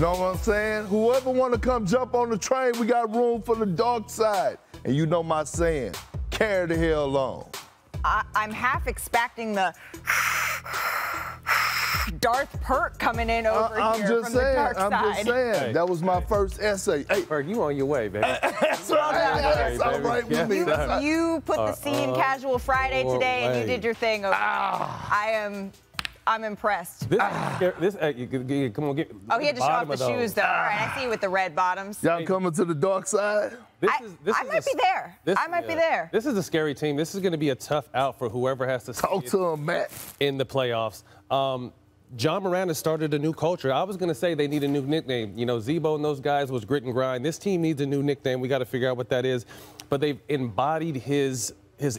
Know what I'm saying? Whoever want to come jump on the train, we got room for the dark side. And you know my saying, carry the hell on. I'm half expecting the Darth Pert coming in over here from the dark side. I'm just saying. That was my first essay. Hey, Perk, you on your way, baby. That's right with me. You put the C in Casual Friday today, and you did your thing over there. I'm impressed. Come on, get. Oh, he had to show off the shoes, though. All right, I see you with the red bottoms. Y'all coming to the dark side? I might be there. This is a scary team. This is going to be a tough out for whoever has to talk to him, Matt, in the playoffs. Ja Morant has started a new culture. I was going to say they need a new nickname. You know, Z-Bo and those guys was grit and grind. This team needs a new nickname. We got to figure out what that is. But they've embodied his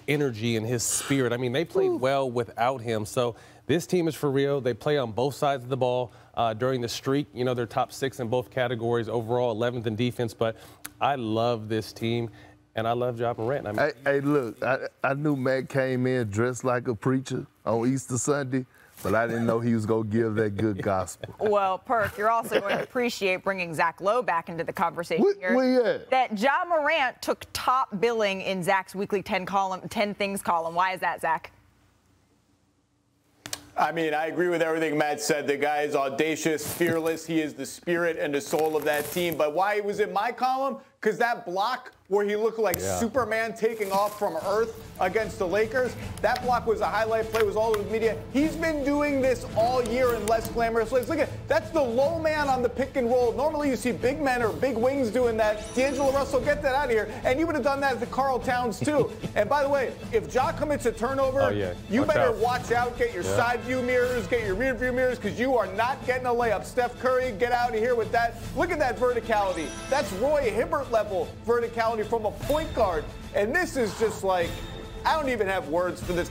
energy and his spirit. I mean, they played well without him. So this team is for real. They play on both sides of the ball during the streak. You know, they're top 6 in both categories overall, 11th in defense. But I love this team. And I love Ja Morant. I mean, hey, look, I knew Matt came in dressed like a preacher on Easter Sunday, but I didn't know he was going to give that good gospel. Well, Perk, you're also going to appreciate bringing Zach Lowe back into the conversation here. That Ja Morant took top billing in Zach's weekly 10 things column. Why is that, Zach? I mean, I agree with everything Matt said. The guy is audacious, fearless. He is the spirit and the soul of that team. But why he was in my column? Because that block where he looked like Superman taking off from Earth against the Lakers, that block was a highlight play, was all over the media. He's been doing this all year in less glamorous ways. Look at that's the low man on the pick and roll. Normally you see big men or big wings doing that. D'Angelo Russell, get that out of here. And you would have done that to Karl Towns, too. And by the way, if Ja commits a turnover, you better watch out. Get your side view mirrors, get your rear view mirrors, because you are not getting a layup. Steph Curry, get out of here with that. Look at that verticality. That's Roy Hibbert level verticality from a point guard, and this is just like, I don't even have words for this.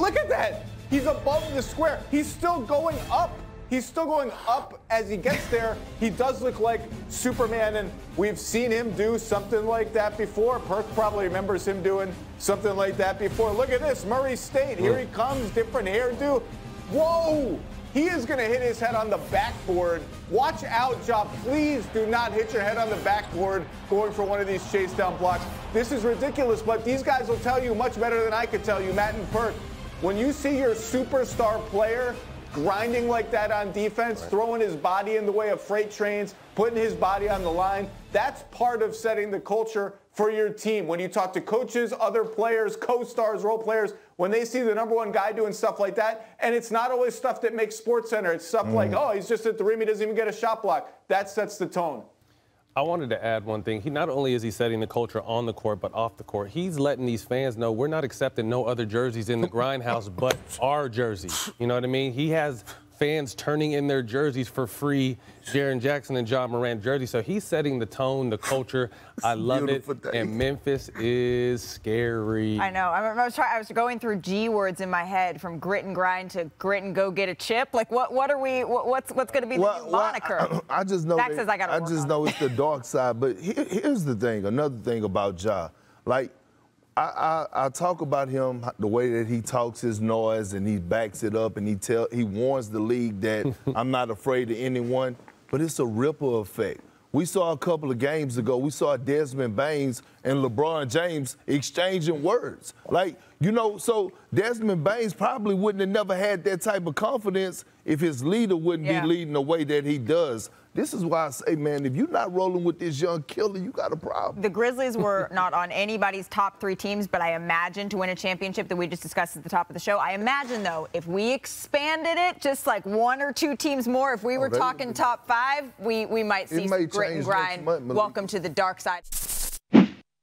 Look at that. He's above the square. He's still going up. He's still going up as he gets there. He does look like Superman, and we've seen him do something like that before. Perk probably remembers him doing something like that before. Look at this, Murray State. Here he comes, different hairdo. Whoa! He is going to hit his head on the backboard. Watch out, Ja. Please do not hit your head on the backboard going for one of these chase down blocks. This is ridiculous, but these guys will tell you much better than I could tell you, Matt and Perk. When you see your superstar player grinding like that on defense, throwing his body in the way of freight trains, putting his body on the line, that's part of setting the culture for your team. When you talk to coaches, other players, co-stars, role players, when they see the #1 guy doing stuff like that, and it's not always stuff that makes SportsCenter. It's stuff like, oh, he's just at the rim, he doesn't even get a shot block. That sets the tone. I wanted to add one thing. He not only is he setting the culture on the court, but off the court. He's letting these fans know we're not accepting no other jerseys in the grindhouse but our jersey. You know what I mean? He has fans turning in their jerseys for free, Jaron Jackson and Ja Morant jersey. So he's setting the tone, the culture. I love it. And Memphis is scary. I know. I was going through G words in my head, from grit and grind to grit and go get a chip. Like what are we? What's going to be the new moniker? I just know. Zach says I gotta work on it. I just know it's the dark side. But here's the thing. Another thing about Ja, like I talk about him, the way that he talks his noise and he backs it up, and he warns the league that I'm not afraid of anyone, but it's a ripple effect. We saw a couple of games ago, we saw Desmond Bane and LeBron James exchanging words. Like, you know, so Desmond Bane probably wouldn't have never had that type of confidence if his leader wouldn't be leading the way that he does. This is why I say, man, if you're not rolling with this young killer, you got a problem. The Grizzlies were not on anybody's top 3 teams, but I imagine to win a championship that we just discussed at the top of the show. I imagine, though, if we expanded it just like 1 or 2 teams more, if we were talking top 5, we might see some grit and grind. Welcome to the dark side.